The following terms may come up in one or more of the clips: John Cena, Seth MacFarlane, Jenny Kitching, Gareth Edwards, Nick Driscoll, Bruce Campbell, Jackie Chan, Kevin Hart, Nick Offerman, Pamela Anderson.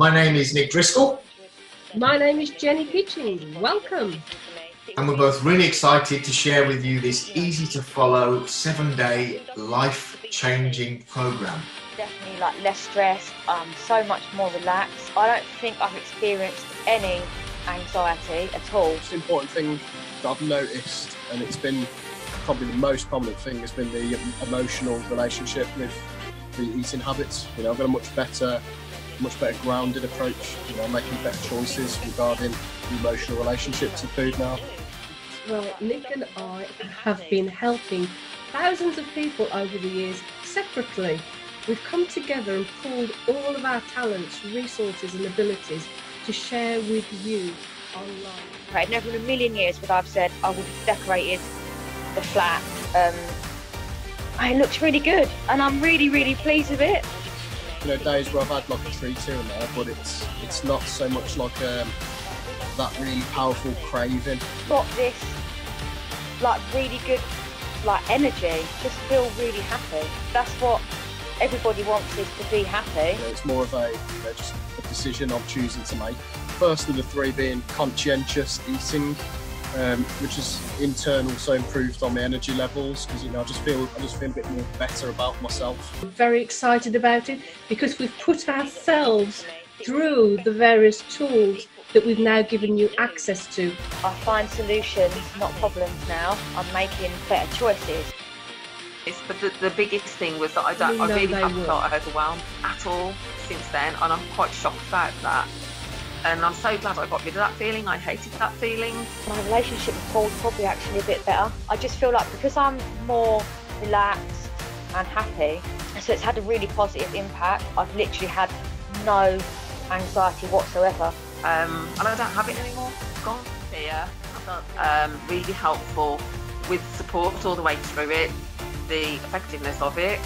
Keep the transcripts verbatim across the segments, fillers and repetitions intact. My name is Nick Driscoll. My name is Jenny Kitching. Welcome. And we're both really excited to share with you this easy to follow seven-day life-changing program. Definitely like less stressed, um, so much more relaxed. I don't think I've experienced any anxiety at all. It's an important thing that I've noticed, and it's been probably the most prominent thing, has been the emotional relationship with the eating habits. You know, I've got a much better, much better grounded approach, you know, making better choices regarding emotional relationships to food now. Well, Nick and I have been helping thousands of people over the years separately. We've come together and pulled all of our talents, resources and abilities to share with you online. Never in a million years would I've said I would have decorated the flat. Um, it looks really good and I'm really, really pleased with it. You know, days where I've had like a treat here and there, but it's it's not so much like um, that really powerful craving. Got this like really good like energy. Just feel really happy. That's what everybody wants, is to be happy. You know, it's more of a, you know, just a decision I'm choosing to make. First of the three being conscientious eating, um, which is in turn also improved on my energy levels, because you know I just feel I just feel a bit more better about myself. I'm very excited about it because we've put ourselves through the various tools that we've now given you access to. I find solutions, not problems now. I'm making better choices. But the, the biggest thing was that I don't, no, I really haven't felt overwhelmed at all since then, and I'm quite shocked about that. And I'm so glad I got rid of that feeling. I hated that feeling. My relationship with Paul's probably actually a bit better. I just feel like because I'm more relaxed and happy, so it's had a really positive impact. I've literally had no anxiety whatsoever, um, and I don't have it anymore. It's gone. Yeah, I felt um, really helpful with support all the way through it. The effectiveness of it,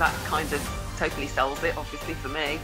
that kind of totally sells it, obviously, for me.